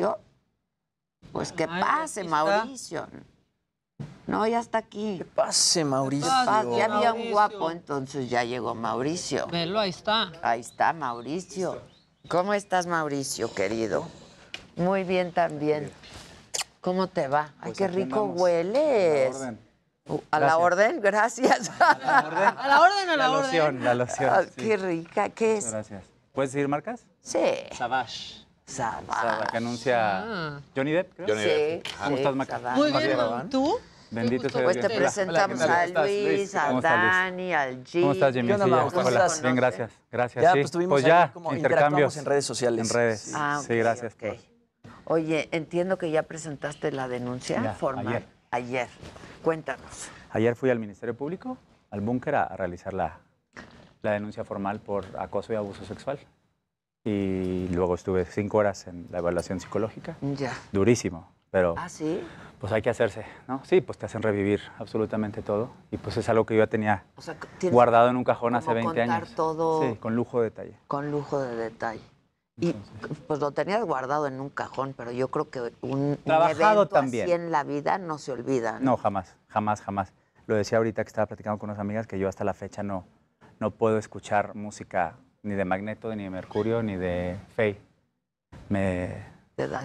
Mauricio, pues que pase Mauricio. No, ya está aquí. Que pase Mauricio. Ya había un guapo, entonces ya llegó Mauricio. Velo, ahí está. Ahí está Mauricio. ¿Cómo estás, Mauricio, querido? Muy bien también. ¿Cómo te va? Ay, pues qué rico hueles. A la orden, gracias. A la orden. La loción. Ah, sí. Qué rica, ¿qué es? Gracias. ¿Puedes decir marcas? Sí. Savage. La que anuncia Johnny Depp, creo. Johnny Depp. ¿Cómo estás, Maca? Muy bien, ¿tú? Bendito sea Dios. Pues te presentamos a Luis, a Dani, al G. ¿Cómo estás, Jimmy? Hola. Bien, gracias. Gracias, sí. Pues ya, intercambios. En redes sociales. En redes. Sí, gracias. Oye, entiendo que ya presentaste la denuncia formal. Ayer. Cuéntanos. Ayer fui al Ministerio Público, al búnker, a realizar la denuncia formal por acoso y abuso sexual. Y luego estuve 5 horas en la evaluación psicológica. Ya. Durísimo, pero... ¿Ah, sí? Pues hay que hacerse, ¿no? Sí, pues te hacen revivir absolutamente todo. Y pues es algo que yo ya tenía guardado en un cajón hace 20 años. Todo... Sí, con lujo de detalle. Con lujo de detalle. Y pues lo tenías guardado en un cajón, pero yo creo que un evento así en la vida no se olvida, ¿no? No, jamás. Lo decía ahorita que estaba platicando con unas amigas que yo hasta la fecha no puedo escuchar música ni de Magneto, ni de Mercurio, ni de Faye. Me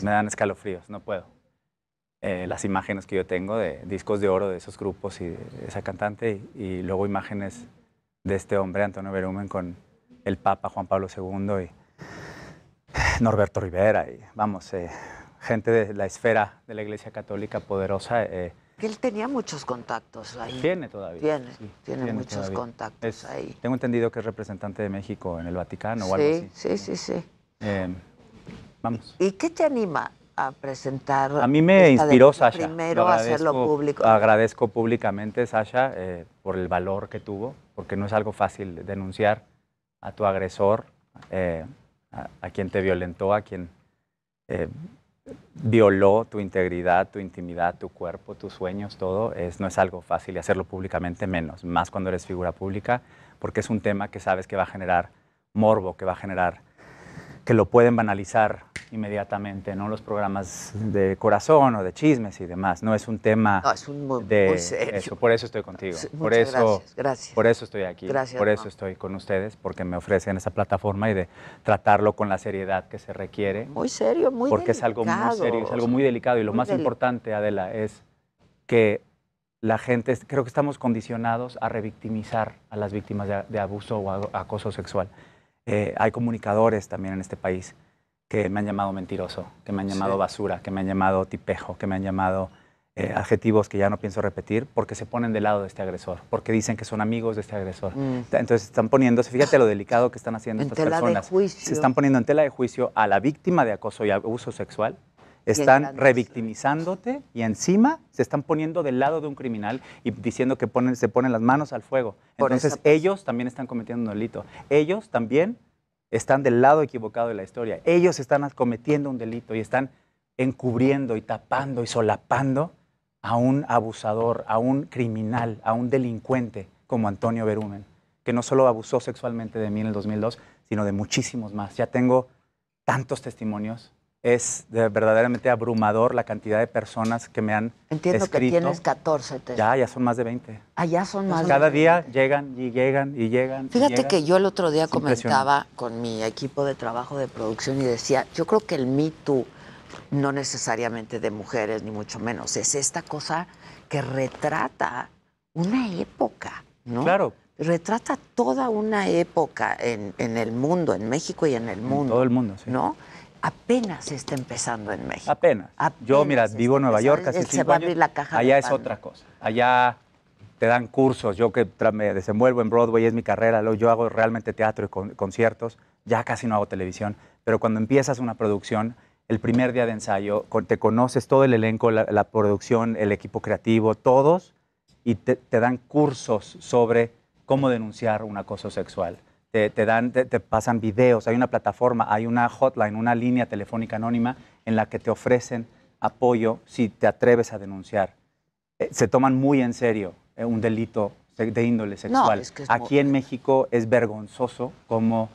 dan escalofríos, no puedo. Las imágenes que yo tengo de discos de oro de esos grupos y de esa cantante y luego imágenes de este hombre, Antonio Berumen, con el Papa Juan Pablo II y Norberto Rivera y, vamos, gente de la esfera de la Iglesia Católica poderosa. Él tenía muchos contactos ahí. Tiene todavía. Tiene muchos contactos ahí. Tengo entendido que es representante de México en el Vaticano o algo así. Sí. Vamos. ¿Y qué te anima a presentar? A mí me inspiró Sasha. Primero a hacerlo público. Agradezco públicamente, Sasha, por el valor que tuvo, porque no es algo fácil denunciar a tu agresor, a quien te violentó, a quien violó tu integridad, tu intimidad, tu cuerpo, tus sueños, todo. No es algo fácil y hacerlo públicamente menos, más cuando eres figura pública, porque es un tema que sabes que va a generar morbo, que va a generar, que lo pueden banalizar inmediatamente, ¿no? Los programas de corazón o de chismes y demás. No es un tema muy serio. Eso. Por eso estoy contigo. Muchas gracias. Por eso estoy aquí. Gracias, por eso estoy con ustedes, porque me ofrecen esa plataforma y de tratarlo con la seriedad que se requiere. Muy serio, muy delicado. Porque es algo muy serio, es algo muy delicado. Y lo más importante, Adela, es que la gente, creo que estamos condicionados a revictimizar a las víctimas de abuso o acoso sexual. Hay comunicadores también en este país que me han llamado mentiroso, que me han llamado basura, que me han llamado tipejo, que me han llamado adjetivos que ya no pienso repetir, porque se ponen del lado de este agresor, porque dicen que son amigos de este agresor. Entonces están poniéndose, fíjate lo delicado que están haciendo estas personas. Se están poniendo en tela de juicio a la víctima de acoso y abuso sexual, están revictimizándote y encima se están poniendo del lado de un criminal y diciendo que se ponen las manos al fuego. Entonces ellos también están cometiendo un delito. Ellos también están del lado equivocado de la historia. Ellos están cometiendo un delito y están encubriendo y tapando y solapando a un abusador, a un criminal, a un delincuente como Antonio Berumen, que no solo abusó sexualmente de mí en el 2002, sino de muchísimos más. Ya tengo tantos testimonios. Es verdaderamente abrumador la cantidad de personas que me han escrito. Que tienes 14. Ya son más de 20. Ya son más de 20. Cada día llegan. Fíjate que yo el otro día comentaba con mi equipo de trabajo de producción y decía, yo creo que el Me Too, no necesariamente de mujeres, ni mucho menos, es esta cosa que retrata una época, ¿no? Claro. Retrata toda una época en el mundo, en México y en el mundo. En todo el mundo, sí. ¿No? Apenas se está empezando en México. Apenas. Yo, mira, vivo en Nueva York, casi 5 años. Allá es otra cosa. Allá te dan cursos. Yo que me desenvuelvo en Broadway, es mi carrera. Yo hago realmente teatro y conciertos. Ya casi no hago televisión. Pero cuando empiezas una producción, el primer día de ensayo, te conoces todo el elenco, la producción, el equipo creativo, todos, y te dan cursos sobre cómo denunciar un acoso sexual. Te pasan videos, hay una plataforma, hay una hotline, una línea telefónica anónima en la que te ofrecen apoyo si te atreves a denunciar. Se toman muy en serio un delito de índole sexual. No, es que aquí en México es vergonzoso cómo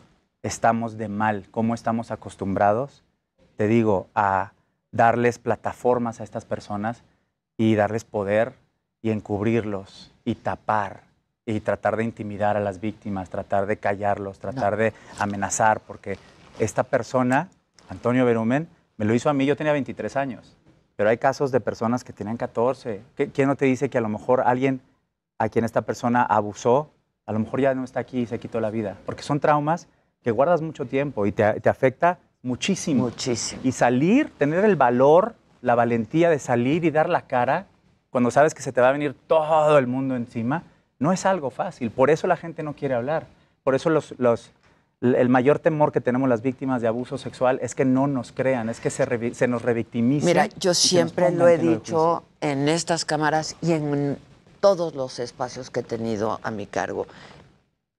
estamos de mal, cómo estamos acostumbrados, te digo, a darles plataformas a estas personas y darles poder y encubrirlos y tapar y tratar de intimidar a las víctimas, tratar de callarlos, tratar de amenazar, porque esta persona, Antonio Berumen, me lo hizo a mí, yo tenía 23 años, pero hay casos de personas que tenían 14. ¿Quién no te dice que a lo mejor alguien a quien esta persona abusó, a lo mejor ya no está aquí y se quitó la vida? Porque son traumas que guardas mucho tiempo y te afecta muchísimo. Muchísimo. Y salir, tener el valor, la valentía de salir y dar la cara cuando sabes que se te va a venir todo el mundo encima, no es algo fácil. Por eso la gente no quiere hablar. Por eso el mayor temor que tenemos las víctimas de abuso sexual es que no nos crean, es que se nos revictimicen. Mira, yo siempre lo he dicho en estas cámaras y en todos los espacios que he tenido a mi cargo.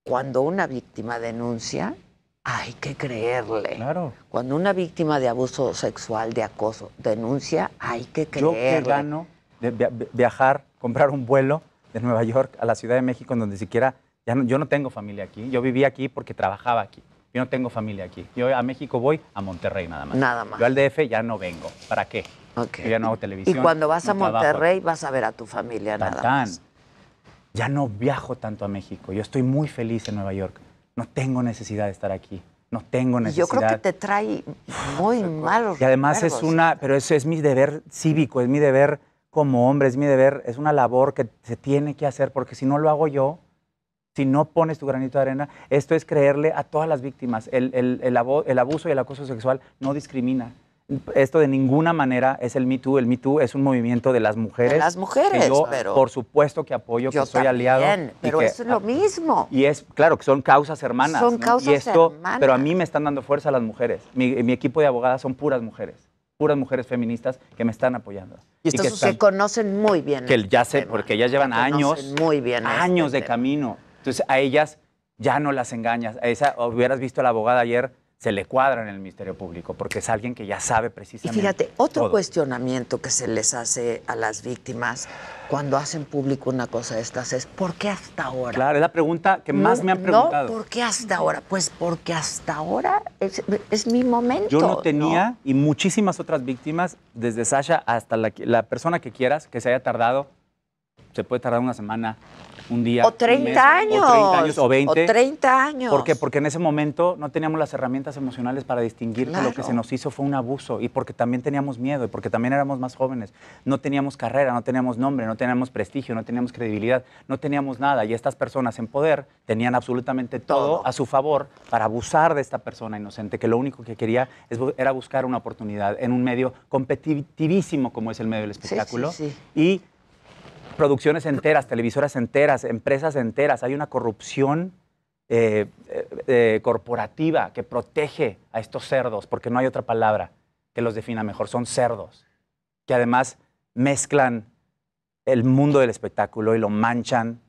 Cuando una víctima denuncia, hay que creerle. Claro. Cuando una víctima de abuso sexual, de acoso, denuncia, hay que creerle. Yo que gano de viajar, comprar un vuelo de Nueva York a la Ciudad de México, en donde siquiera... yo no tengo familia aquí. Yo vivía aquí porque trabajaba aquí. Yo no tengo familia aquí. Yo a México voy a Monterrey nada más. Nada más. Yo al DF ya no vengo. ¿Para qué? Okay. Yo ya no hago televisión. Y cuando vas a Monterrey vas a ver a tu familia nada más. Ya no viajo tanto a México. Yo estoy muy feliz en Nueva York. No tengo necesidad de estar aquí. No tengo necesidad. Yo creo que te trae muy malos recuerdos. Y además es una... Pero eso es mi deber cívico, es mi deber como hombre, es mi deber, es una labor que se tiene que hacer, porque si no lo hago yo... Si no pones tu granito de arena, esto es creerle a todas las víctimas. El abuso y el acoso sexual no discrimina. Esto de ninguna manera es el Me Too. El Me Too es un movimiento de las mujeres. De las mujeres, que yo, pero por supuesto que apoyo, yo que soy también, aliado. Pero es lo mismo. Y es, claro, que son causas hermanas. Son causas hermanas. Pero a mí me están dando fuerza las mujeres. Mi equipo de abogadas son puras mujeres feministas que me están apoyando. Y que se conocen muy bien. Que ya sé, porque ellas llevan años, muy bien años de camino. Entonces, a ellas ya no las engañas. A esa, hubieras visto a la abogada ayer, se le cuadra en el Ministerio Público, porque es alguien que ya sabe precisamente. Y fíjate, otro cuestionamiento que se les hace a las víctimas cuando hacen público una cosa de estas es, ¿por qué hasta ahora? Claro, es la pregunta que más me han preguntado. No, ¿por qué hasta ahora? Pues porque hasta ahora es mi momento. Yo no tenía, y muchísimas otras víctimas, desde Sasha hasta la persona que quieras, que se haya tardado, se puede tardar una semana, un día, o 30 un mes, años, o 30 años, o 20. O 30 años. ¿Por qué? Porque en ese momento no teníamos las herramientas emocionales para distinguir que lo que se nos hizo fue un abuso, y porque también teníamos miedo, y porque también éramos más jóvenes. No teníamos carrera, no teníamos nombre, no teníamos prestigio, no teníamos credibilidad, no teníamos nada. Y estas personas en poder tenían absolutamente todo a su favor para abusar de esta persona inocente, que lo único que quería era buscar una oportunidad en un medio competitivísimo como es el medio del espectáculo. Sí, sí, sí. Y producciones enteras, televisoras enteras, empresas enteras. Hay una corrupción corporativa que protege a estos cerdos, porque no hay otra palabra que los defina mejor. Son cerdos, que además mezclan el mundo del espectáculo y lo manchan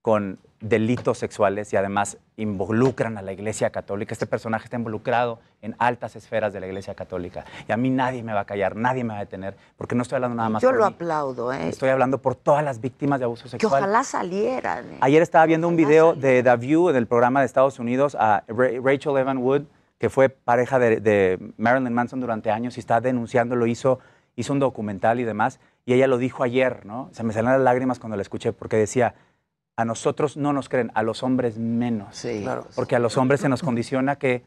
con delitos sexuales, y además involucran a la Iglesia Católica. Este personaje está involucrado en altas esferas de la Iglesia Católica. Y a mí nadie me va a callar, nadie me va a detener, porque no estoy hablando nada más por mí. Yo lo aplaudo, ¿eh? Estoy hablando por todas las víctimas de abuso sexual. Que ojalá salieran. Ayer estaba viendo un video de The View, del programa de Estados Unidos, a Rachel Evan Wood, que fue pareja de Marilyn Manson durante años y está denunciando, lo hizo un documental y demás. Y ella lo dijo ayer, ¿no? Se me salieron las lágrimas cuando la escuché, porque decía... A nosotros no nos creen, a los hombres menos. Sí, claro. Porque a los hombres se nos condiciona que,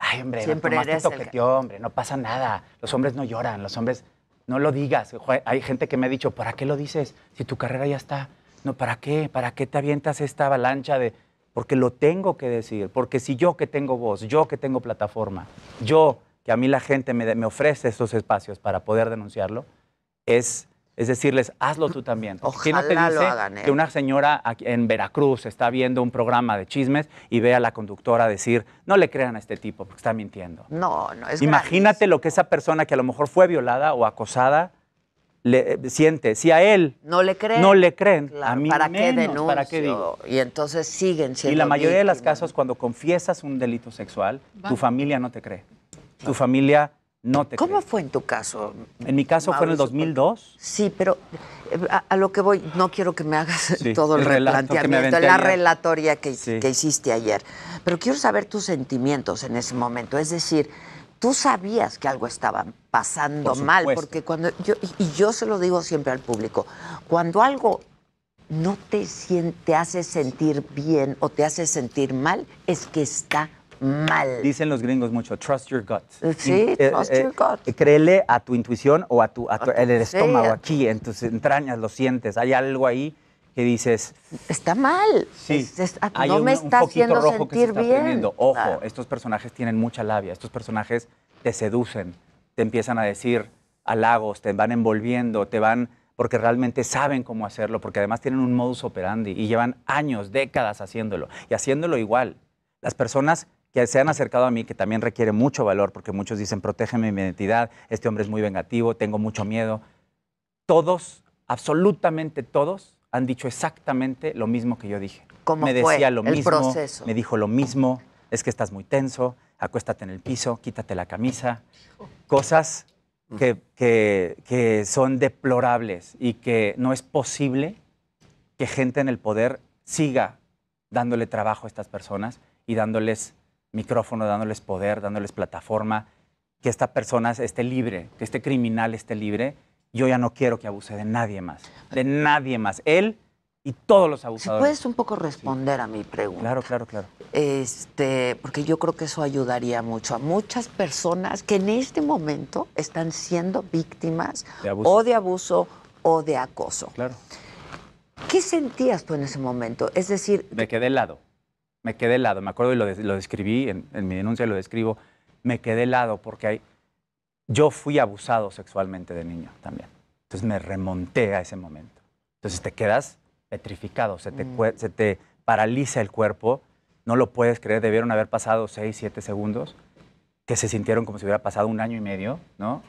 ay, hombre, siempre nomás te toqueteó, hombre, no pasa nada. Los hombres no lloran, los hombres, no lo digas. Hay gente que me ha dicho, ¿para qué lo dices? Si tu carrera ya está. No, ¿para qué? ¿Para qué te avientas esta avalancha de...? Porque lo tengo que decir, porque si yo que tengo voz, yo que tengo plataforma, yo, que a mí la gente me ofrece estos espacios para poder denunciarlo, es decirles, hazlo tú también. Ojalá no te dice lo hagan, ¿eh? Que una señora en Veracruz está viendo un programa de chismes y ve a la conductora decir, no le crean a este tipo porque está mintiendo. No, no es. Imagínate gravísimo. Lo que esa persona que a lo mejor fue violada o acosada siente. Si a él no le creen claro, a mí ¿para menos, qué denuncio? ¿Para qué digo? Y entonces siguen siendo. Y la mayoría de los casos, cuando confiesas un delito sexual, tu familia no te cree. Tu familia... No te ¿Cómo cree. Fue en tu caso? En mi caso, Mauricio, fue en el 2002. Sí, pero a lo que voy, no quiero que me hagas todo el replanteamiento, la relatoria que hiciste ayer. Pero quiero saber tus sentimientos en ese momento. Es decir, Tú sabías que algo estaba pasando mal, porque cuando yo, y yo se lo digo siempre al público, cuando algo no te, te hace sentir bien o te hace sentir mal, es que está mal. Dicen los gringos mucho, trust your gut. Sí, trust your gut. Créele a tu intuición o a tu estómago, aquí, en tus entrañas, lo sientes, hay algo ahí que dices... Está mal. Sí. No me está haciendo sentir bien. Ojo, estos personajes tienen mucha labia. Estos personajes te seducen, te empiezan a decir halagos, te van envolviendo, te van... porque realmente saben cómo hacerlo, porque además tienen un modus operandi y llevan años, décadas haciéndolo. Y haciéndolo igual. Las personas que se han acercado a mí, que también requiere mucho valor, porque muchos dicen, protégeme mi identidad, este hombre es muy vengativo, tengo mucho miedo. Todos, absolutamente todos, han dicho exactamente lo mismo que yo dije. ¿Cómo fue? Me decía lo mismo, me dijo lo mismo, es que estás muy tenso, acuéstate en el piso, quítate la camisa, cosas que son deplorables y que no es posible que gente en el poder siga dándole trabajo a estas personas y dándoles micrófono, dándoles poder, dándoles plataforma, que esta persona esté libre, que este criminal esté libre. Yo ya no quiero que abuse de nadie más, Él y todos los abusadores. ¿Puedes un poco responder a mi pregunta? Claro, claro, claro. Porque yo creo que eso ayudaría mucho a muchas personas que en este momento están siendo víctimas de abuso o de acoso. Claro. ¿Qué sentías tú en ese momento? Es decir... Me quedé helado, Me acuerdo y lo describí, en mi denuncia lo describo. Me quedé helado porque hay... Yo fui abusado sexualmente de niño también. Entonces me remonté a ese momento. Entonces te quedas petrificado, se te paraliza el cuerpo, no lo puedes creer, debieron haber pasado 6, 7 segundos, que se sintieron como si hubiera pasado un año y medio, ¿no?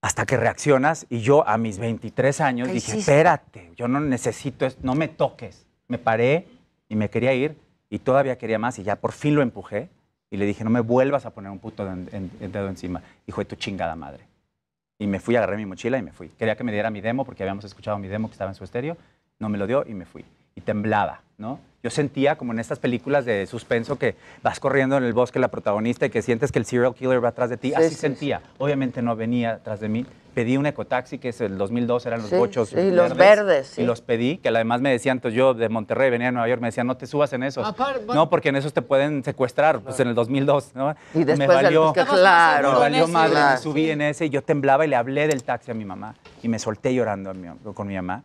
Hasta que reaccionas y yo a mis 23 años dije, espérate, yo no necesito esto, no me toques. Me paré y me quería ir y todavía quería más y ya por fin lo empujé. Y le dije, no me vuelvas a poner un puto dedo encima. Dijo, tu chingada madre. Y me fui, agarré mi mochila y me fui. Quería que me diera mi demo porque habíamos escuchado mi demo que estaba en su estéreo. No me lo dio y me fui. Y temblaba, ¿no? Yo sentía como en estas películas de suspenso que vas corriendo en el bosque la protagonista y que sientes que el serial killer va atrás de ti. Sí, Así sentía. Sí. Obviamente no venía atrás de mí. Pedí un ecotaxi, que es el 2002, eran los bochos verdes. Los verdes. Sí. Y los pedí, que además me decían, entonces yo de Monterrey venía a Nueva York, me decían, no te subas en esos. No, porque en esos te pueden secuestrar, pues en el 2002, ¿no? Y después me valió madre, me subí en ese, y yo temblaba y le hablé del taxi a mi mamá. Y me solté llorando con mi mamá.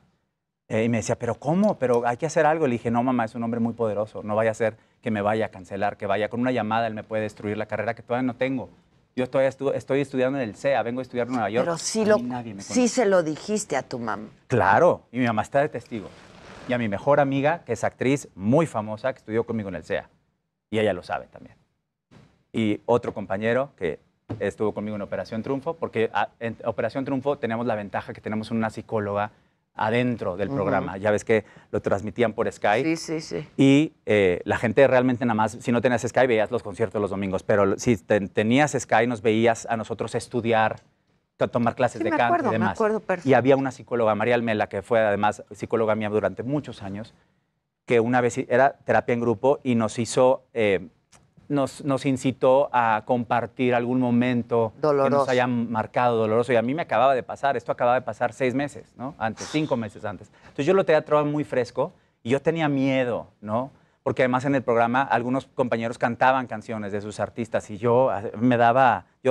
Y me decía, ¿pero cómo? Pero hay que hacer algo. Le dije, no, mamá, es un hombre muy poderoso. No vaya a ser que me vaya a cancelar, que vaya con una llamada, él me puede destruir la carrera que todavía no tengo. Yo estoy estudiando en el CEA, vengo a estudiar en Nueva York. Pero sí se lo dijiste a tu mamá. Claro, y mi mamá está de testigo. Y a mi mejor amiga, que es actriz muy famosa, que estudió conmigo en el CEA. Y ella lo sabe también. Y otro compañero que estuvo conmigo en Operación Triunfo, porque en Operación Triunfo tenemos la ventaja que tenemos una psicóloga adentro del programa. Ya ves que lo transmitían por Sky. Sí, sí, sí. Y la gente realmente nada más, si no tenías Sky, veías los conciertos los domingos, pero si tenías Sky, nos veías a nosotros estudiar, tomar clases de canto y demás. Me acuerdo perfecto. Y había una psicóloga, María Almela, que fue además psicóloga mía durante muchos años, que una vez era terapia en grupo y nos hizo... Nos incitó a compartir algún momento doloroso, que nos haya marcado doloroso. Y a mí me acababa de pasar, esto acababa de pasar 6 meses, ¿no? Antes, 5 meses antes. Entonces yo lo teatraba muy fresco y yo tenía miedo, ¿no? Porque además en el programa algunos compañeros cantaban canciones de sus artistas y yo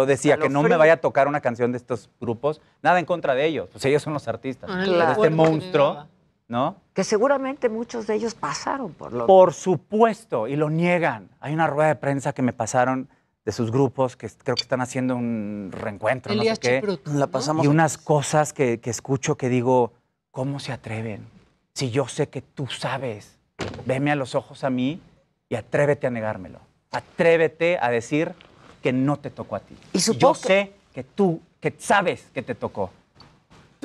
decía que no me vaya a tocar una canción de estos grupos, nada en contra de ellos, pues ellos son los artistas. Pero este monstruo, ¿no? Que seguramente muchos de ellos pasaron por lo... Por supuesto, y lo niegan. Hay una rueda de prensa que me pasaron de sus grupos, que creo que están haciendo un reencuentro, no sé qué. La pasamos, y unas cosas que escucho que digo, ¿cómo se atreven? Si yo sé que tú sabes, veme a los ojos a mí y atrévete a negármelo. Atrévete a decir que no te tocó a ti. Y yo sé que tú, que sabes que te tocó.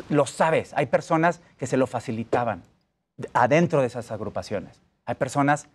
Lo sabes, hay personas que se lo facilitaban adentro de esas agrupaciones. Hay personas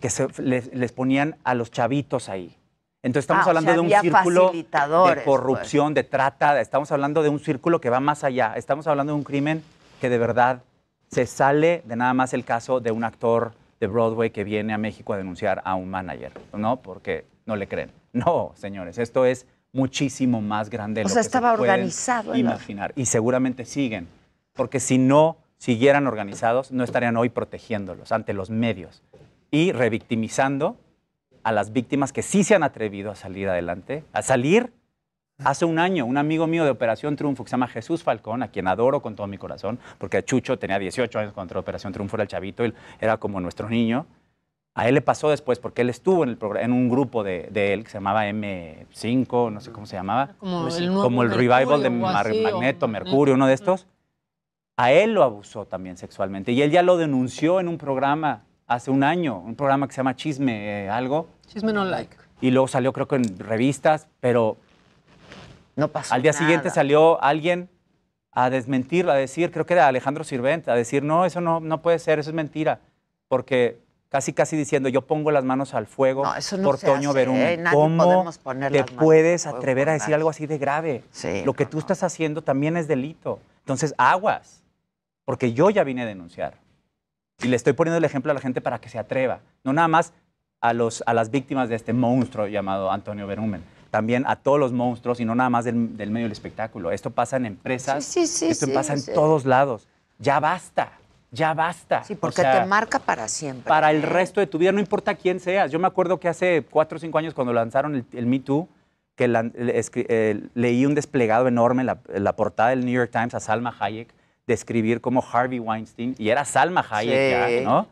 que les ponían a los chavitos ahí. Entonces estamos hablando de un círculo de corrupción, de trata, estamos hablando de un círculo que va más allá. Estamos hablando de un crimen que de verdad se sale de nada más el caso de un actor de Broadway que viene a México a denunciar a un manager, ¿no? Porque no le creen. No, señores, esto es muchísimo más grande de lo que estaba organizado, imaginar. Y seguramente siguen, porque si no siguieran organizados, no estarían hoy protegiéndolos ante los medios y revictimizando a las víctimas que sí se han atrevido a salir adelante, a salir. Hace un año, un amigo mío de Operación Triunfo, que se llama Jesús Falcón, a quien adoro con todo mi corazón, porque Chucho tenía 18 años cuando Operación Triunfo, era el chavito, él era como nuestro niño. A él le pasó después, porque él estuvo en, un grupo de él que se llamaba M5, no sé cómo se llamaba, como el revival de Magneto, Mercurio, uno de estos. A él lo abusó también sexualmente, y él ya lo denunció en un programa hace un año, un programa que se llama Chisme algo. Chisme no like. Y luego salió, creo que en revistas, pero... no pasó al día nada. Siguiente salió alguien a desmentirlo, a decir, creo que era Alejandro Sirvent, a decir, no, eso no puede ser, eso es mentira. Porque casi diciendo, yo pongo las manos al fuego por Toño Berumen. ¿Cómo te puedes atrever a decir algo así de grave? Sí, lo que tú estás haciendo también es delito. Entonces, aguas, porque yo ya vine a denunciar. Y le estoy poniendo el ejemplo a la gente para que se atreva. No nada más a las víctimas de este monstruo llamado Antonio Berumen, también a todos los monstruos, y no nada más del medio del espectáculo. Esto pasa en empresas, esto pasa en todos lados. Ya basta, ya basta. Sí, porque te marca para siempre. Para el resto de tu vida, no importa quién seas. Yo me acuerdo que hace 4 o 5 años, cuando lanzaron el Me Too, que leí un desplegado enorme en la portada del New York Times a Salma Hayek, describir como Harvey Weinstein, y era Salma Hayek, ya, ¿no?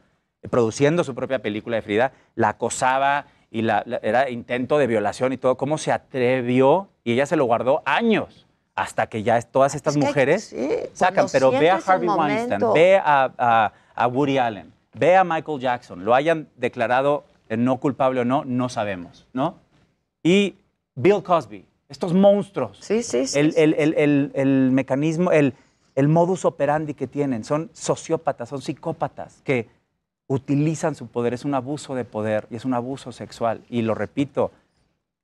Produciendo su propia película de Frida, la acosaba... y era intento de violación y todo. ¿Cómo se atrevió? Y ella se lo guardó años, hasta que ya todas estas mujeres sacan. Pero ve a Harvey Weinstein, ve a Woody Allen, ve a Michael Jackson, lo hayan declarado no culpable o no, no sabemos, ¿no? Y Bill Cosby, estos monstruos. El mecanismo, el modus operandi que tienen, son sociópatas, son psicópatas, que... utilizan su poder, es un abuso de poder y es un abuso sexual. Y lo repito,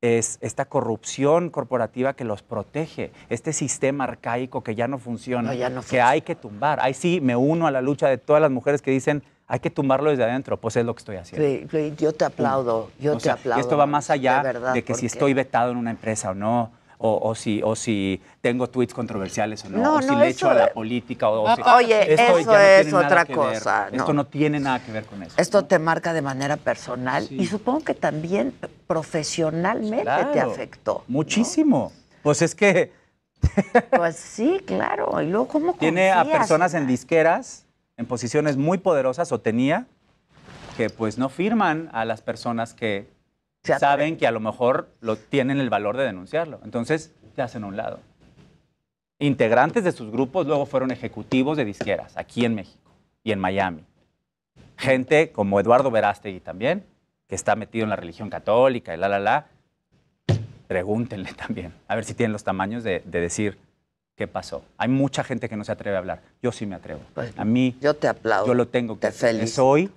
es esta corrupción corporativa que los protege, este sistema arcaico que ya no funciona, que hay que tumbar. Ahí sí me uno a la lucha de todas las mujeres que dicen, hay que tumbarlo desde adentro. Pues es lo que estoy haciendo. Yo te aplaudo, yo te aplaudo. Y esto va más allá de, que si estoy vetado en una empresa o no, o si tengo tweets controversiales o no, o si le echo a la política. Oye, eso es otra cosa. Esto no tiene nada que ver con eso. Esto te marca de manera personal y supongo que también profesionalmente te afectó. Muchísimo. Pues es que... pues sí, claro. Y luego, ¿cómo tiene a personas en disqueras, en posiciones muy poderosas, o tenía, que pues no firman a las personas que... saben que a lo mejor tienen el valor de denunciarlo. Entonces, se hacen a un lado. Integrantes de sus grupos luego fueron ejecutivos de disqueras aquí en México y en Miami. Gente como Eduardo Verástegui también, que está metido en la religión católica y Pregúntenle también, a ver si tienen los tamaños de decir qué pasó. Hay mucha gente que no se atreve a hablar. Yo sí me atrevo. Pues, a mí, yo te aplaudo. Yo lo tengo que hacer. Es hoy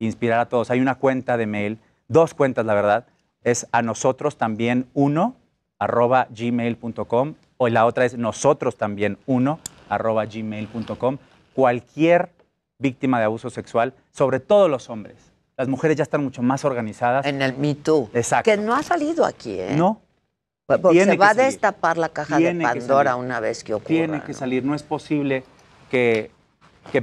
inspirar a todos. Hay una cuenta de mail... 2 cuentas, la verdad, es a nosotros también uno, @gmail.com, o la otra es nosotros también uno, @gmail.com. Cualquier víctima de abuso sexual, sobre todo los hombres. Las mujeres ya están mucho más organizadas. En el Me Too. Exacto. Que no ha salido aquí, ¿eh? No. Porque se va a destapar la caja de Pandora una vez que ocurra. Tiene que salir. No es posible que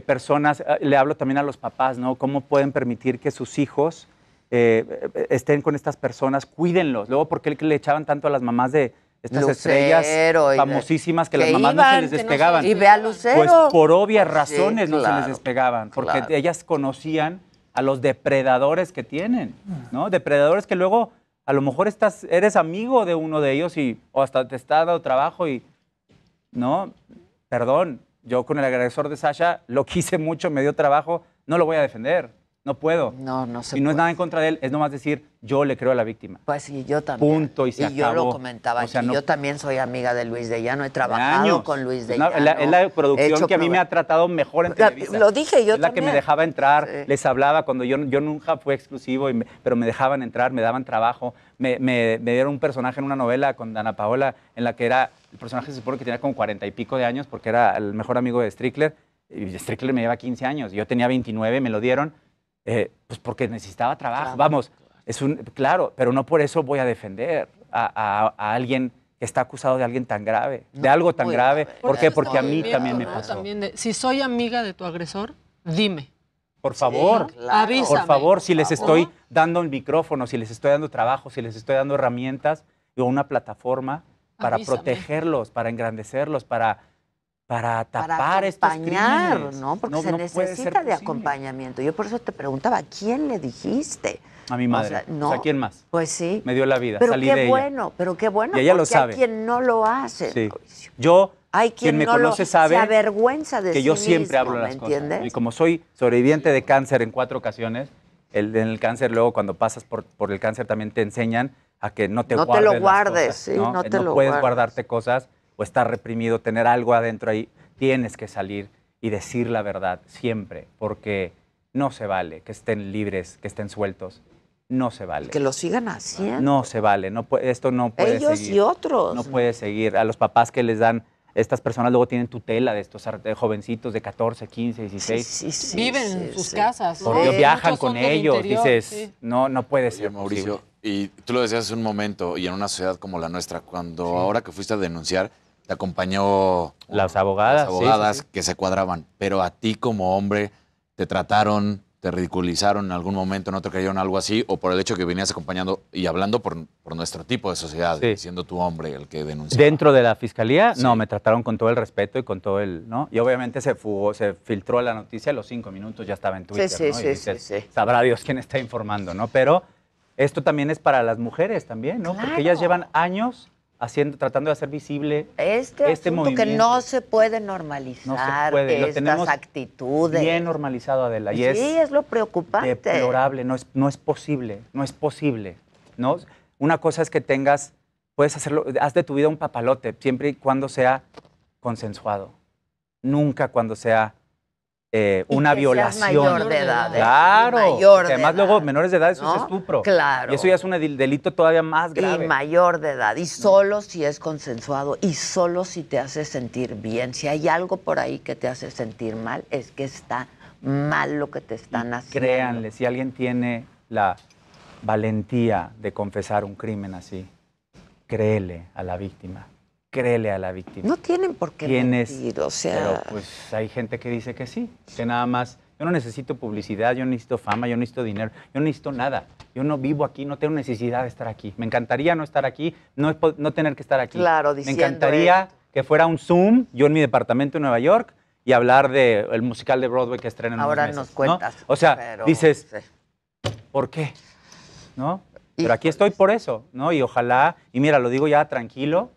personas... Le hablo también a los papás, ¿no? ¿Cómo pueden permitir que sus hijos... estén con estas personas? Cuídenlos. Luego, ¿por qué le echaban tanto a las mamás de estas Lucero, estrellas famosísimas que las mamás no se les despegaban? Y ve a Lucero. Pues por obvias razones no se les despegaban, porque ellas conocían a los depredadores que tienen, ¿no? Depredadores que luego a lo mejor eres amigo de uno de ellos o hasta te está dando trabajo y... No, perdón, yo con el agresor de Sasha lo quise mucho, me dio trabajo, no lo voy a defender. No puedo. No se puede. Y no es nada en contra de él, es nomás decir, yo le creo a la víctima. Pues sí, yo también. Punto, y se acabó. Y yo lo comentaba aquí, yo también soy amiga de Luis De Llano, he trabajado con Luis De Llano. Es la producción que a mí me ha tratado mejor en Televisa. Lo dije yo también. Es la que me dejaba entrar, les hablaba cuando yo nunca fui exclusivo, pero me dejaban entrar, me daban trabajo. Me dieron un personaje en una novela con Ana Paola, en la que era, el personaje se supone que tenía como 40 y pico de años, porque era el mejor amigo de Strickler, y Strickler me lleva 15 años, yo tenía 29, me lo dieron. Pues porque necesitaba trabajo. Vamos, Es un, claro, pero no por eso voy a defender a alguien que está acusado de alguien tan grave, no, de algo tan grave. ¿Por qué? Porque a mí también me pasó. También de, si soy amiga de tu agresor, dime. Por favor, sí, claro. Avísame. Por favor, si les estoy dando el micrófono, si les estoy dando trabajo, si les estoy dando herramientas o una plataforma para protegerlos, para engrandecerlos, para tapar estos crímenes, ¿no? Porque se necesita de acompañamiento. Yo por eso te preguntaba, ¿a quién le dijiste? A mi madre. O sea, no, o sea, ¿quién más? Pues sí. Me dio la vida, salí de ella. Pero qué bueno, porque hay quien no lo hace. Sí. Yo, quien me conoce sabe que yo siempre hablo las cosas. Y como soy sobreviviente de cáncer en 4 ocasiones, en el cáncer luego cuando pasas por el cáncer también te enseñan a que no te guardes. No te lo guardes, sí, no te lo guardes. No puedes guardarte cosas o estar reprimido, tener algo adentro ahí. Tienes que salir y decir la verdad siempre, porque no se vale que estén libres, que estén sueltos. No se vale. Que lo sigan haciendo. No se vale. No, esto no puede seguir. Ellos y otros. No puede seguir. A los papás que les dan, estas personas luego tienen tutela de estos jovencitos de 14, 15, 16. Sí, sí, sí, viven en sus casas. Porque viajan con ellos. Dices, no, no puede ser. Mauricio, y tú lo decías hace un momento, y en una sociedad como la nuestra, cuando ahora que fuiste a denunciar, te acompañó las abogadas que se cuadraban, pero a ti como hombre te trataron, te ridiculizaron en algún momento, no te creyeron algo así, o por el hecho que venías acompañando y hablando por nuestro tipo de sociedad, siendo tu hombre el que denunció. Dentro de la fiscalía, no, me trataron con todo el respeto y con todo el, ¿no? Y obviamente se fugó, se filtró la noticia, a los 5 minutos ya estaba en Twitter, ¿no? Y dices, sabrá Dios quién está informando, ¿no? Pero esto también es para las mujeres también, ¿no? Claro. Porque ellas llevan años tratando de hacer visible este movimiento. Que no se puede normalizar, no se puede. Estas actitudes. Bien normalizado, Adela. Y sí, es lo preocupante. Deplorable, no es posible, no es posible, ¿no? Una cosa es que tengas, puedes hacerlo, haz de tu vida un papalote, siempre y cuando sea consensuado. Nunca cuando sea una violación. Mayor de edad. Claro. Mayor de además, edad, luego, menores de edad, eso es estupro. Claro. Y eso ya es un delito todavía más grave. Y mayor de edad. Y solo si es consensuado y solo si te hace sentir bien. Si hay algo por ahí que te hace sentir mal, es que está mal lo que te están haciendo. Créanle, si alguien tiene la valentía de confesar un crimen así, créele a la víctima. Créele a la víctima. No tienen por qué mentir, o sea... Pero pues hay gente que dice que sí, que nada más... Yo no necesito publicidad, yo no necesito fama, yo no necesito dinero, yo no necesito nada. Yo no vivo aquí, no tengo necesidad de estar aquí. Me encantaría no estar aquí, no tener que estar aquí. Claro, diciendo... Me encantaría que fuera un Zoom, yo en mi departamento en Nueva York, y hablar del musical de Broadway que estrena en unos meses. Ahora nos cuentas. ¿No? O sea, pero, dices, ¿por qué? ¿No? Pero aquí estoy por eso, ¿no? Y ojalá, y mira, lo digo ya tranquilo,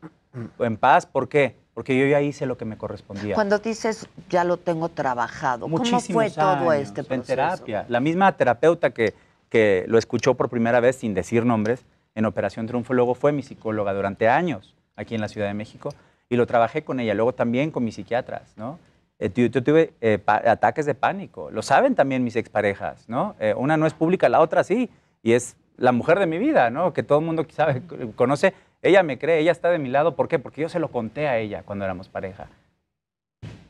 en paz, ¿por qué? Porque yo ya hice lo que me correspondía. Cuando dices, ya lo tengo trabajado, muchísimos ¿cómo fue todo este proceso? En terapia. La misma terapeuta que lo escuchó por primera vez, sin decir nombres, en Operación Triunfo, luego fue mi psicóloga durante años aquí en la Ciudad de México, y lo trabajé con ella, luego también con mis psiquiatras, ¿no? Yo tuve ataques de pánico, lo saben también mis exparejas, ¿no? Una no es pública, la otra sí, y es la mujer de mi vida, ¿no? Que todo el mundo sabe, conoce... Ella me cree, ella está de mi lado. ¿Por qué? Porque yo se lo conté a ella cuando éramos pareja.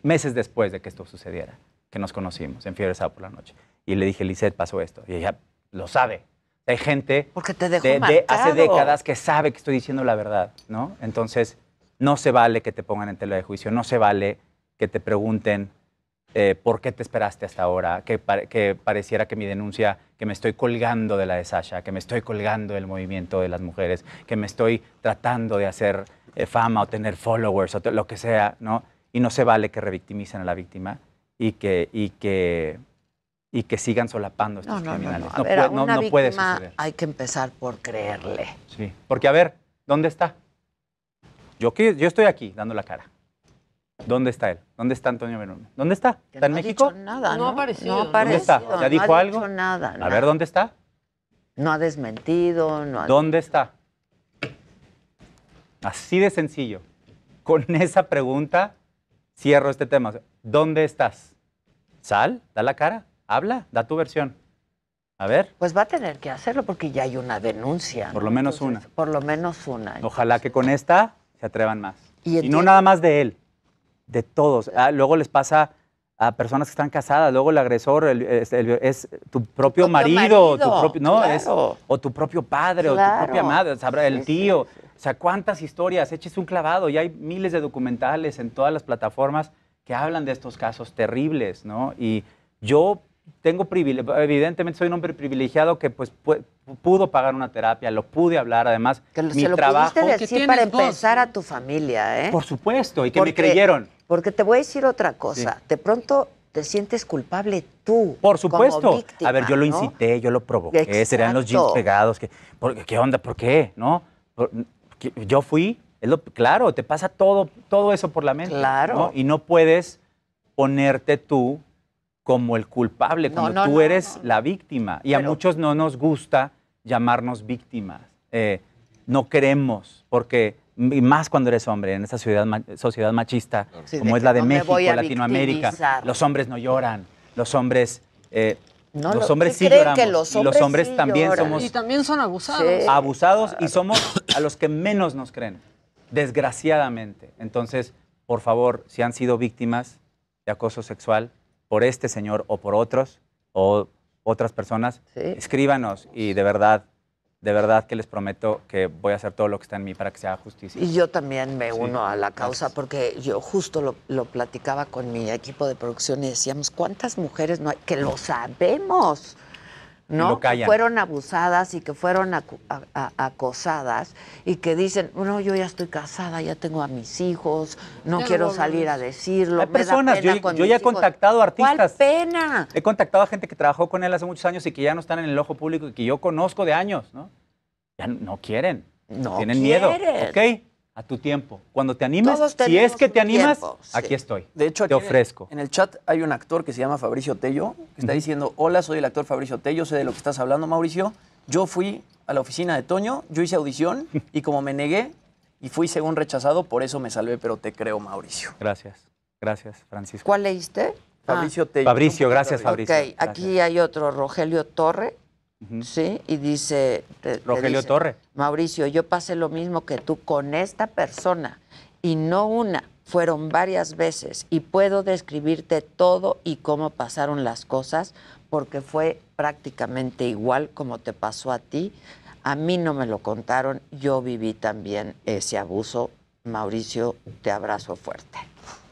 Meses después de que esto sucediera, que nos conocimos en Fiebre Sábado por la noche. Y le dije, Lisette, pasó esto. Y ella lo sabe. Hay gente de hace décadas que sabe que estoy diciendo la verdad, ¿no? Entonces, no se vale que te pongan en tela de juicio. No se vale que te pregunten por qué te esperaste hasta ahora. Que pareciera que mi denuncia... que me estoy colgando de la de Sasha, que me estoy colgando del movimiento de las mujeres, que me estoy tratando de hacer fama o tener followers o lo que sea, ¿no? Y no se vale que revictimicen a la víctima y que sigan solapando estos criminales. No, ver, no puede suceder. Hay que empezar por creerle. Sí, porque a ver, ¿dónde está? Yo estoy aquí dando la cara. ¿Dónde está él? ¿Dónde está Antonio Berumen? ¿Dónde está? ¿Está en México? Nada, no ha aparecido. No ha aparecido. ¿Dónde está? ¿Ya dijo algo? No ha dicho nada. A ver, ¿dónde está? No ha desmentido. ¿Dónde está? Así de sencillo. Con esa pregunta cierro este tema. ¿Dónde estás? Sal, da la cara, habla, da tu versión. A ver. Pues va a tener que hacerlo porque ya hay una denuncia. Por lo menos una. Por lo menos una. Ojalá que con esta se atrevan más. Y no nada más de él. De todos. Ah, luego les pasa a personas que están casadas, luego el agresor es tu propio marido, tu propio, no, claro, o tu propio padre, claro, o tu propia madre, sabrá, el tío. Sí, sí. O sea, ¿cuántas historias? Eches un clavado, y hay miles de documentales en todas las plataformas que hablan de estos casos terribles, ¿no? Y yo tengo privilegio, evidentemente soy un hombre privilegiado que pues pudo pagar una terapia, lo pude hablar, además, que mi trabajo... Que lo pudiste decir para empezar a tu familia, ¿eh? Por supuesto, y que me creyeron. Porque te voy a decir otra cosa, sí, de pronto te sientes culpable tú. Por supuesto. Como víctima, a ver, yo lo incité, ¿no? Yo lo provoqué. Exacto. Serían los jeans pegados. ¿Qué onda? ¿Por qué? ¿No? Yo fui. Claro, te pasa todo eso por la mente. Claro. ¿No? Y no puedes ponerte tú como el culpable, cuando tú eres la víctima. Y a muchos no nos gusta llamarnos víctimas. No queremos, porque... Y más cuando eres hombre, en esta sociedad machista, sí, como es la de México, Latinoamérica, victimizar. Los hombres no lloran, los hombres, sí lloramos, los hombres sí también lloran. Somos... Y también son abusados. Sí. Abusados, claro, y somos a los que menos nos creen, desgraciadamente. Entonces, por favor, si han sido víctimas de acoso sexual por este señor o por otros, o otras personas, sí, escríbanos y de verdad... De verdad que les prometo que voy a hacer todo lo que está en mí para que se haga justicia. Y yo también me uno a la causa, gracias, porque yo justo lo platicaba con mi equipo de producción y decíamos, ¿cuántas mujeres no hay? Que lo sabemos, ¿no? Que fueron abusadas y que fueron acosadas y que dicen, no, yo ya estoy casada, ya tengo a mis hijos, no quiero salir a decirlo. Hay personas, yo ya he contactado artistas. ¡Cuál pena! He contactado a gente que trabajó con él hace muchos años y que ya no están en el ojo público y que yo conozco de años, ¿no? Ya no quieren, tienen miedo. Ok, a tu tiempo. Cuando te animes, si es que te animas, aquí estoy, de hecho, te ofrezco. En el chat hay un actor que se llama Fabricio Tello, que está diciendo, hola, soy el actor Fabricio Tello, sé de lo que estás hablando, Mauricio. Yo fui a la oficina de Toño, yo hice audición y como me negué y fui según rechazado, por eso me salvé, pero te creo, Mauricio. Gracias, gracias, Francisco. ¿Cuál leíste? Fabricio Tello. Fabricio, gracias, Fabricio. Ok, aquí hay otro, Rogelio Torre. Sí, y dice... Rogelio Torre. Mauricio, yo pasé lo mismo que tú con esta persona, y no una, fueron varias veces, y puedo describirte todo y cómo pasaron las cosas, porque fue prácticamente igual como te pasó a ti. A mí no me lo contaron, yo viví también ese abuso. Mauricio, te abrazo fuerte.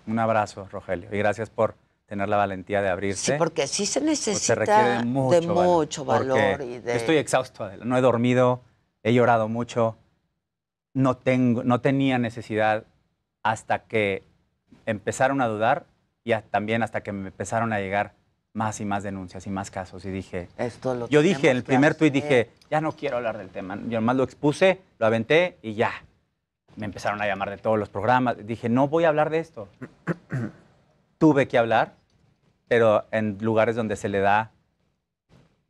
Un abrazo, Rogelio, y gracias por... tener la valentía de abrirse. Sí, porque sí se necesita de mucho valor. Estoy exhausto, Adela. No he dormido, he llorado mucho, no tenía necesidad hasta que empezaron a dudar y también hasta que me empezaron a llegar más y más denuncias y más casos. Y dije, yo dije en el primer tuit, dije, ya no quiero hablar del tema. Yo nomás lo expuse, lo aventé y ya. Me empezaron a llamar de todos los programas. Dije, no voy a hablar de esto. Tuve que hablar, pero en lugares donde se le da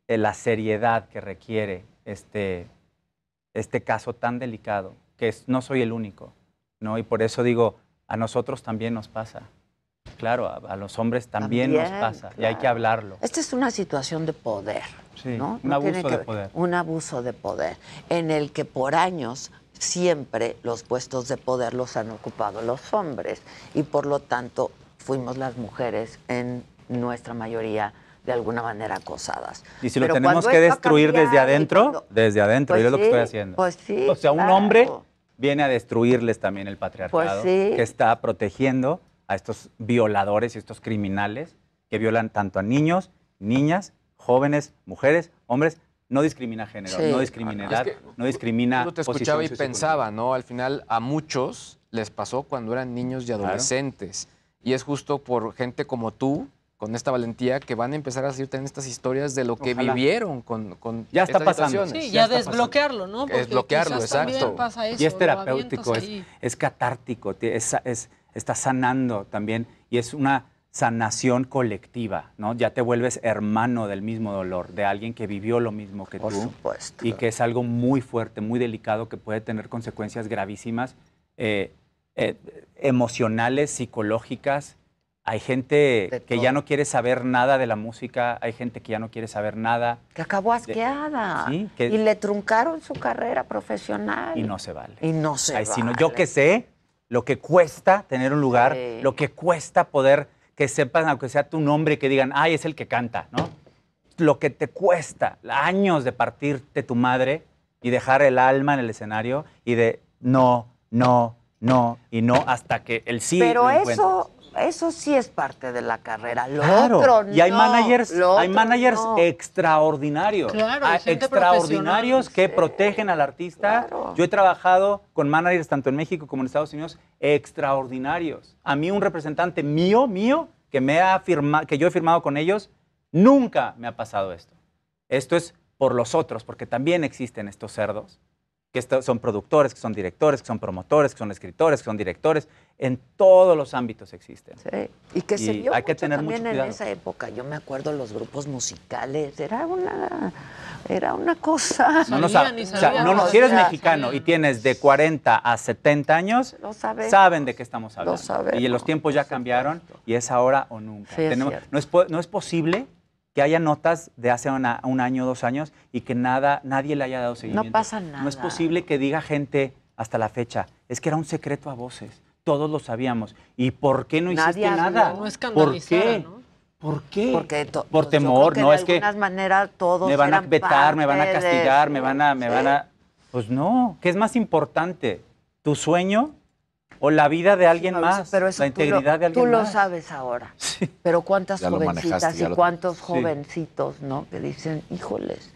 la seriedad que requiere este caso tan delicado, que no soy el único, ¿no? Y por eso digo, a nosotros también nos pasa. Claro, a los hombres también nos pasa, claro, y hay que hablarlo. Esta es una situación de poder, sí, ¿no? Un abuso de poder. Un abuso de poder, en el que por años... siempre los puestos de poder los han ocupado los hombres, y por lo tanto... fuimos las mujeres, en nuestra mayoría, de alguna manera acosadas. Y si lo tenemos que destruir desde adentro, pues yo es lo que estoy haciendo. Pues sí, o sea, claro, un hombre viene a destruirles también el patriarcado, pues sí, que está protegiendo a estos violadores y estos criminales que violan tanto a niños, niñas, jóvenes, mujeres, hombres. No discrimina género, sí, no discrimina edad, no discrimina posición. Yo te escuchaba y pensaba, ¿no? Al final a muchos les pasó cuando eran niños y adolescentes. Claro. Y es justo por gente como tú, con esta valentía, que van a empezar a decirte en estas historias de lo que vivieron con ya está pasando. Sí, ya desbloquearlo, ¿no? Porque desbloquearlo, exacto. Pasa eso, y es terapéutico, es catártico, está sanando también, y es una sanación colectiva, ¿no? Ya te vuelves hermano del mismo dolor, de alguien que vivió lo mismo que tú. Por supuesto. Y que es algo muy fuerte, muy delicado, que puede tener consecuencias gravísimas, emocionales, psicológicas. Hay gente que ya no quiere saber nada de la música, hay gente que ya no quiere saber nada. Que acabó asqueada. Sí, y le truncaron su carrera profesional. Y no se vale. Y no se vale. Yo que sé lo que cuesta tener un lugar, sí, lo que cuesta poder que sepan, aunque sea tu nombre, que digan, ay, es el que canta, ¿no? Lo que te cuesta, años de partirte tu madre y dejar el alma en el escenario y de no, no, no y no hasta que el sí lo encuentres. Pero eso sí es parte de la carrera. Lo claro. Otro no. Y hay managers, no. Extraordinarios. Claro, extraordinarios que protegen al artista. Claro. Yo he trabajado con managers tanto en México como en Estados Unidos, extraordinarios. A mí un representante mío, que me ha firmado, que yo he firmado con ellos, nunca me ha pasado esto. Esto es por los otros, porque también existen estos cerdos, que son productores, que son directores, que son promotores, que son escritores, que son directores, en todos los ámbitos existen. Sí, y que se vio también en esa época. Yo me acuerdo los grupos musicales, era una cosa. No, si eres mexicano y tienes de 40 a 70 años, saben de qué estamos hablando. Y los tiempos ya cambiaron y es ahora o nunca. Sí, no es posible que haya notas de hace un año, 2 años y que nadie le haya dado seguimiento. No pasa nada. No es posible que diga gente hasta la fecha. Es que era un secreto a voces. Todos lo sabíamos. ¿Y por qué no hiciste nada? No escandalizada, ¿por qué? ¿No? ¿Por qué? Porque por temor, que ¿no? Es que de alguna manera todos me van a vetar, me van a castigar, me van a... Pues no, ¿qué es más importante? ¿Tu sueño o la vida de alguien más? Pero eso la integridad de alguien más. Tú lo sabes ahora. Sí. Pero cuántas jovencitas y cuántos jovencitos, sí, ¿no? Que dicen, híjoles,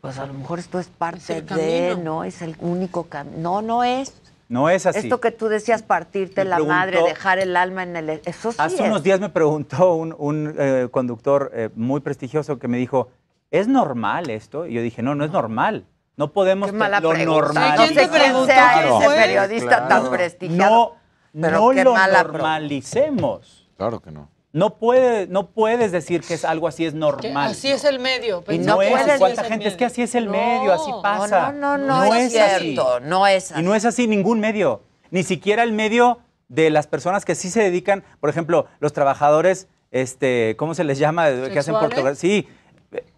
pues a lo mejor esto es parte de, ¿no? Es el único camino. No, no es. No es así. Esto que tú decías, partirte la madre, dejar el alma en el... Eso sí hace unos días me preguntó un conductor muy prestigioso que me dijo, ¿es normal esto? Y yo dije, no, no es normal. No podemos... Qué mala pregunta. No sé quién sea ese periodista tan prestigiado. No lo normalicemos. Claro que no. No puedes decir que es algo así, es normal. Así es el medio. Y no es cuánta gente, es que así es el medio, así pasa. No es cierto, no es así. Y no es así ningún medio, ni siquiera el medio de las personas que sí se dedican, por ejemplo, los trabajadores, ¿cómo se les llama? Que hacen portografía. Sí,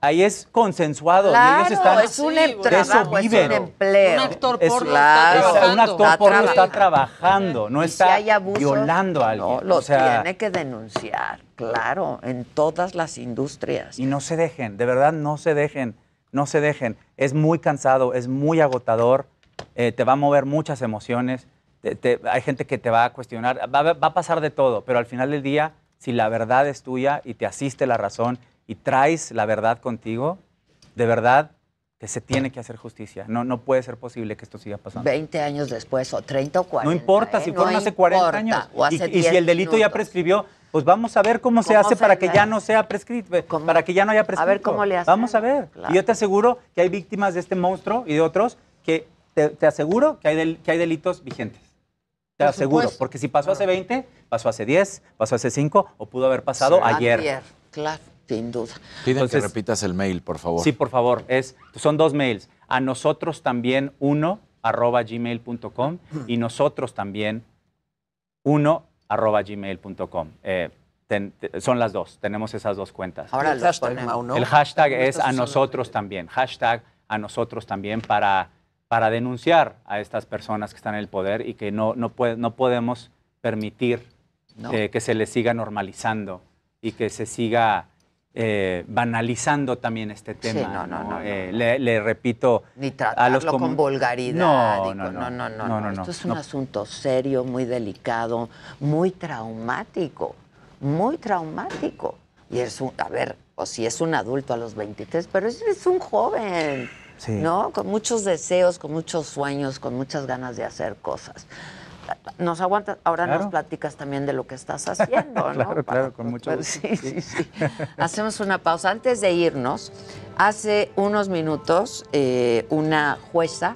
ahí es consensuado. Claro, y ellos están, es un trabajo, es un empleo. Un actor porno está trabajando, no está violando a alguien. No, lo tiene que denunciar, claro, en todas las industrias. Y no se dejen, de verdad no se dejen. Es muy cansado, es muy agotador, te va a mover muchas emociones, hay gente que te va a cuestionar, va a pasar de todo, pero al final del día, si la verdad es tuya y te asiste la razón, y traes la verdad contigo, de verdad que se tiene que hacer justicia. No puede ser posible que esto siga pasando. 20 años después, o 30 o 40. No importa, si fueron hace 40 años. Y si el delito ya prescribió, pues vamos a ver cómo se hace para que ya no sea prescrito, para que ya no haya prescrito. A ver cómo le hacen. Vamos a ver. Claro. Y yo te aseguro que hay víctimas de este monstruo y de otros que te aseguro que hay delitos vigentes. Te aseguro, porque si pasó hace 20, pasó hace 10, pasó hace 5 o pudo haber pasado ayer. Claro. Sin duda. Piden que repitas el mail, por favor. Sí, por favor. Son 2 mails. A nosotros también uno@gmail.com y nosotros también uno@gmail.com. Son las dos. Tenemos esas dos cuentas. Ahora el hashtag, ¿no? El hashtag es a nosotros también. Hashtag a nosotros también para denunciar a estas personas que están en el poder y que no podemos permitir que se les siga normalizando y que se siga banalizando también este tema. Sí, le repito... Ni tratarlo con vulgaridad. No. Esto es un asunto serio, muy delicado, muy traumático. Y si es un adulto a los 23, pero es un joven, sí, ¿no? Con muchos deseos, con muchos sueños, con muchas ganas de hacer cosas. Nos aguantas, ahora nos platicas también de lo que estás haciendo, ¿no? Claro, con mucho gusto. Sí. Hacemos una pausa. Antes de irnos, hace unos minutos una jueza